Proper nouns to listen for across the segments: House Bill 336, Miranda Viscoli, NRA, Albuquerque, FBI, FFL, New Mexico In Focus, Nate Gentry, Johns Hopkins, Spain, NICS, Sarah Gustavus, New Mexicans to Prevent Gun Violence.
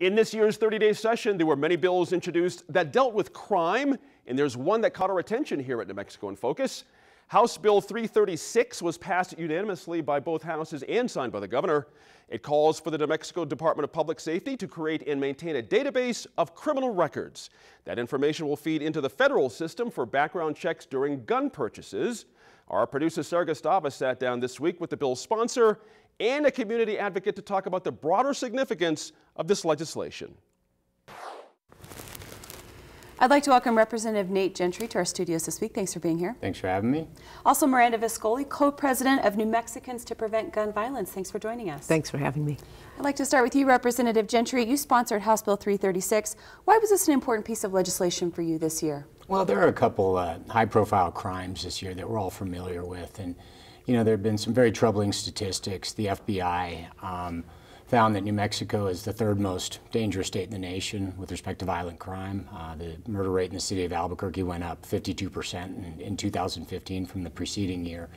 In this year's 30-day session, there were many bills introduced that dealt with crime, and there's one that caught our attention here at New Mexico in Focus. House Bill 336 was passed unanimously by both houses and signed by the governor. It calls for the New Mexico Department of Public Safety to create and maintain a database of criminal records. That information will feed into the federal system for background checks during gun purchases. Our producer Sarah Gustavus sat down this week with the bill's sponsor and a community advocate to talk about the broader significance of this legislation. I'd like to welcome Representative Nate Gentry to our studios this week. Thanks for being here. Thanks for having me. Also, Miranda Viscoli, co-president of New Mexicans to Prevent Gun Violence. Thanks for joining us. Thanks for having me. I'd like to start with you, Representative Gentry. You sponsored House Bill 336. Why was this an important piece of legislation for you this year? Well, there are a couple high-profile crimes this year that we're all familiar with. And, you know, there have been some very troubling statistics. The FBI found that New Mexico is the third most dangerous state in the nation with respect to violent crime. The murder rate in the city of Albuquerque went up 52% in 2015 from the preceding year.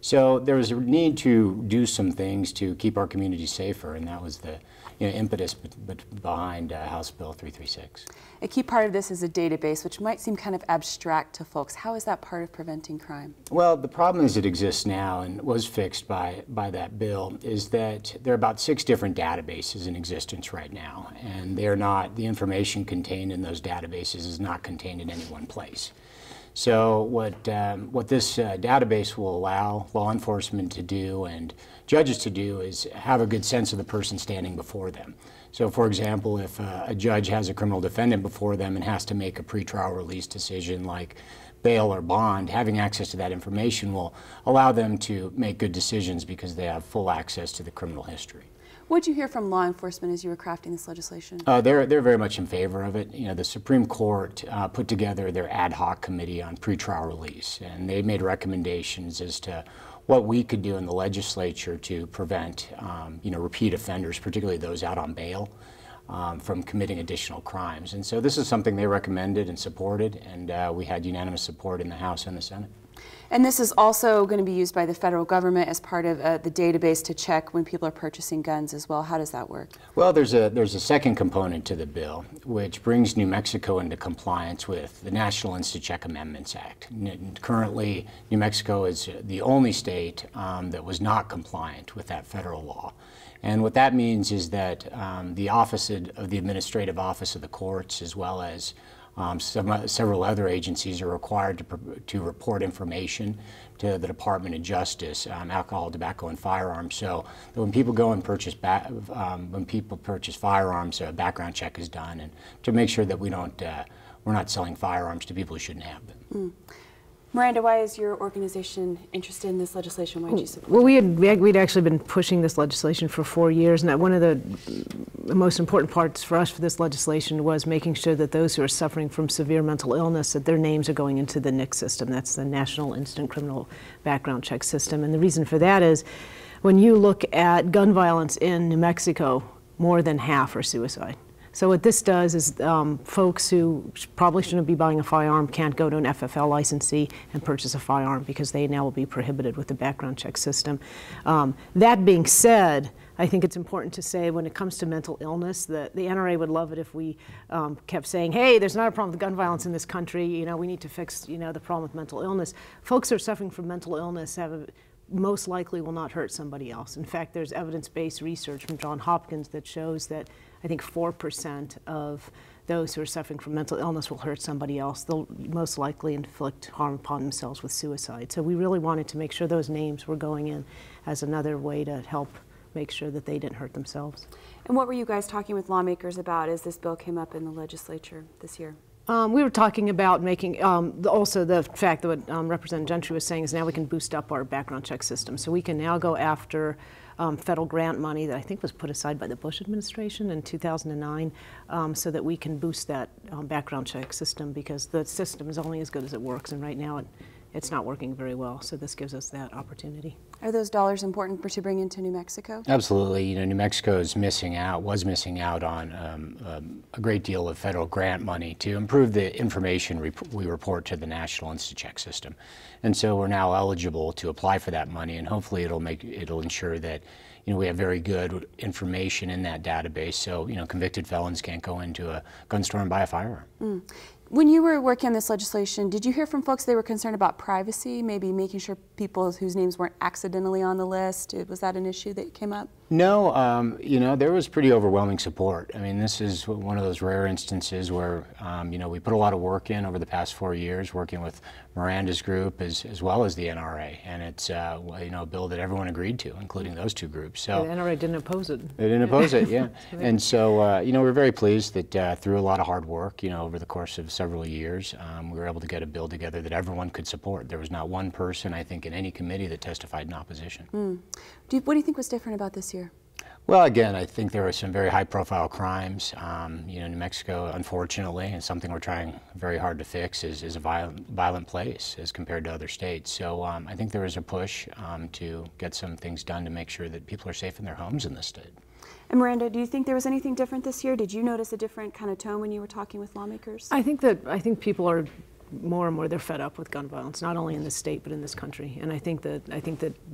So there was a need to do some things to keep our community safer, and that was the impetus behind House Bill 336. A key part of this is a database, which might seem kind of abstract to folks. How is that part of preventing crime? Well, the problem as it exists now and was fixed by that bill is that there are about 6 different databases in existence right now, and they're not, the information contained in those databases is not contained in any one place. So what this database will allow law enforcement to do and judges to do is have a good sense of the person standing before them. So, for example, if a judge has a criminal defendant before them and has to make a pretrial release decision like bail or bond, having access to that information will allow them to make good decisions because they have full access to the criminal history. What did you hear from law enforcement as you were crafting this legislation? They're very much in favor of it. You know, the Supreme Court put together their ad hoc committee on pretrial release, and they made recommendations as to what we could do in the legislature to prevent, you know, repeat offenders, particularly those out on bail, from committing additional crimes. And so this is something they recommended and supported, and we had unanimous support in the House and the Senate. And this is also going to be used by the federal government as part of the database to check when people are purchasing guns as well. How does that work? Well, there's a second component to the bill, which brings New Mexico into compliance with the National Insta-Check Amendments Act. Currently, New Mexico is the only state that was not compliant with that federal law. And what that means is that the Office of the Administrative Office of the Courts, as well as several other agencies, are required to report information to the Department of Justice, alcohol, tobacco, and firearms. So that when people go and purchase firearms, a background check is done, and to make sure that we're not selling firearms to people who shouldn't have them. Mm. Miranda, why is your organization interested in this legislation? Why did you support it? Well, we'd actually been pushing this legislation for 4 years, and one of the most important parts for us for this legislation was making sure that those who are suffering from severe mental illness, that their names are going into the NICS system. That's the National Instant Criminal Background Check System. And the reason for that is when you look at gun violence in New Mexico, more than half are suicide. So what this does is folks who probably shouldn't be buying a firearm can't go to an FFL licensee and purchase a firearm because they now will be prohibited with the background check system. That being said, I think it's important to say when it comes to mental illness that the NRA would love it if we kept saying, hey, there's not a problem with gun violence in this country, you know, we need to fix, you know, the problem with mental illness. Folks who are suffering from mental illness have a most likely will not hurt somebody else. In fact, there's evidence-based research from Johns Hopkins that shows that I think 4% of those who are suffering from mental illness will hurt somebody else. They'll most likely inflict harm upon themselves with suicide. So we really wanted to make sure those names were going in as another way to help make sure that they didn't hurt themselves. And what were you guys talking with lawmakers about as this bill came up in the legislature this year? We were talking about making, also the fact that what Representative Gentry was saying is now we can boost up our background check system. So we can now go after federal grant money that I think was put aside by the Bush administration in 2009 so that we can boost that background check system because the system is only as good as it works, and right now it's not working very well. So this gives us that opportunity. Are those dollars important to bring into New Mexico? Absolutely. You know, New Mexico is missing out on a great deal of federal grant money to improve the information we report to the National InstaCheck system. And so we're now eligible to apply for that money, and hopefully it'll ensure that, you know, we have very good information in that database, so, you know, convicted felons can't go into a gun store and buy a firearm. Mm. When you were working on this legislation, did you hear from folks they were concerned about privacy, maybe making sure people whose names weren't accidentally on the list? Was that an issue that came up? No, you know, there was pretty overwhelming support. I mean, this is one of those rare instances where, you know, we put a lot of work in over the past 4 years, working with Miranda's group as well as the NRA, and it's, you know, a bill that everyone agreed to, including those two groups. So the NRA didn't oppose it. They didn't oppose it, yeah. And so, you know, we're very pleased that through a lot of hard work, you know, over the course of several years, we were able to get a bill together that everyone could support. There was not one person, I think, in any committee that testified in opposition. Mm. What do you think was different about this year? Well, again, I think there were some very high-profile crimes. You know, New Mexico, unfortunately, and something we're trying very hard to fix, is a violent place as compared to other states. So I think there was a push to get some things done to make sure that people are safe in their homes in this state. And Miranda, do you think there was anything different this year? Did you notice a different kind of tone when you were talking with lawmakers? I think people are more and more, they're fed up with gun violence, not only in this state but in this country. And I think that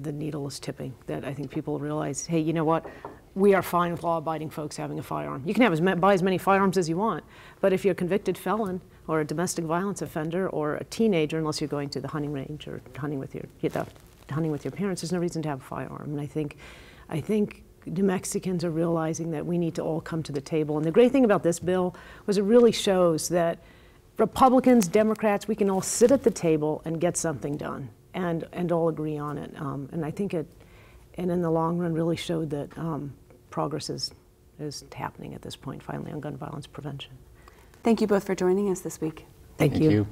the needle is tipping. That I think people realize, hey, you know what? We are fine with law-abiding folks having a firearm. You can have buy as many firearms as you want, but if you're a convicted felon or a domestic violence offender or a teenager, unless you're going to the hunting range or hunting with your parents, there's no reason to have a firearm. And I think New Mexicans are realizing that we need to all come to the table. And the great thing about this bill was it really shows that Republicans, Democrats, we can all sit at the table and get something done and all agree on it. And I think it, and in the long run, really showed that progress is happening at this point, finally, on gun violence prevention. Thank you both for joining us this week. Thank you.